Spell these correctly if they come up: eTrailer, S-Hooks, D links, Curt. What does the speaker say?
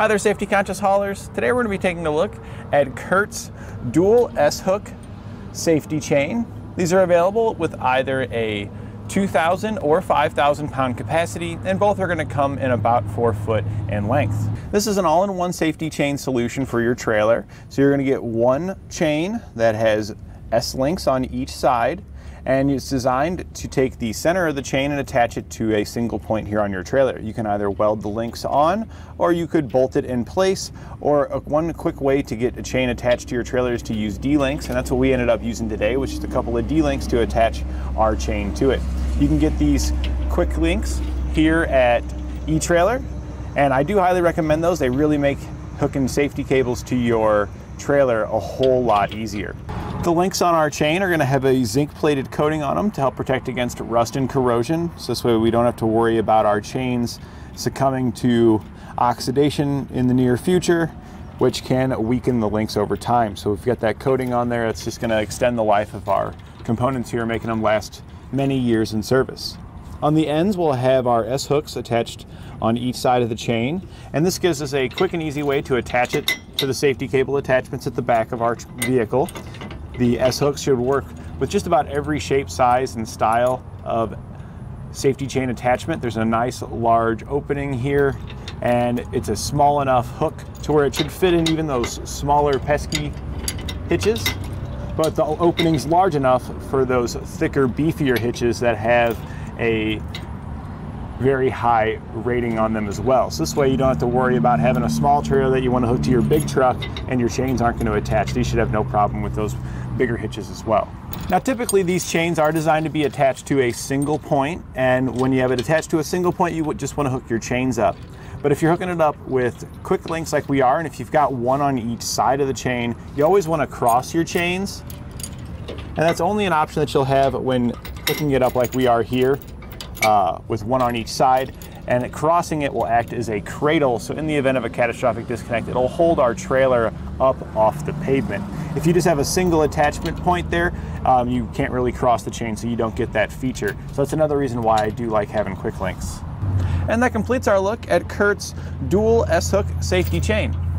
Hi there, safety conscious haulers. Today we're going to be taking a look at Curt's dual S-hook safety chain. These are available with either a 2,000 or 5,000 pound capacity, and both are going to come in about 4 foot in length. This is an all-in-one safety chain solution for your trailer. So you're going to get one chain that has S links on each side, and it's designed to take the center of the chain and attach it to a single point here on your trailer. You can either weld the links on, or you could bolt it in place, or one quick way to get a chain attached to your trailer is to use D links, and that's what we ended up using today, which is a couple of D links to attach our chain to it. You can get these quick links here at eTrailer, and I do highly recommend those. They really make hooking safety cables to your trailer a whole lot easier. The links on our chain are going to have a zinc plated coating on them to help protect against rust and corrosion. So this way we don't have to worry about our chains succumbing to oxidation in the near future, which can weaken the links over time. So we've got that coating on there. It's just going to extend the life of our components here, making them last many years in service. On the ends, we'll have our S-hooks attached on each side of the chain, and this gives us a quick and easy way to attach it to the safety cable attachments at the back of our vehicle. The S-hooks should work with just about every shape, size, and style of safety chain attachment. There's a nice large opening here, and it's a small enough hook to where it should fit in even those smaller pesky hitches, but the opening's large enough for those thicker, beefier hitches that have a very high rating on them as well. So this way you don't have to worry about having a small trailer that you want to hook to your big truck and your chains aren't going to attach. These should have no problem with those bigger hitches as well. Now typically these chains are designed to be attached to a single point, and when you have it attached to a single point you would just want to hook your chains up. But if you're hooking it up with quick links like we are, and if you've got one on each side of the chain, you always want to cross your chains, and that's only an option that you'll have when hooking it up like we are here. With one on each side, and crossing it will act as a cradle, so in the event of a catastrophic disconnect, it'll hold our trailer up off the pavement. If you just have a single attachment point there, you can't really cross the chain, so you don't get that feature. So that's another reason why I do like having quick links. And that completes our look at Curt's dual S-hook safety chain.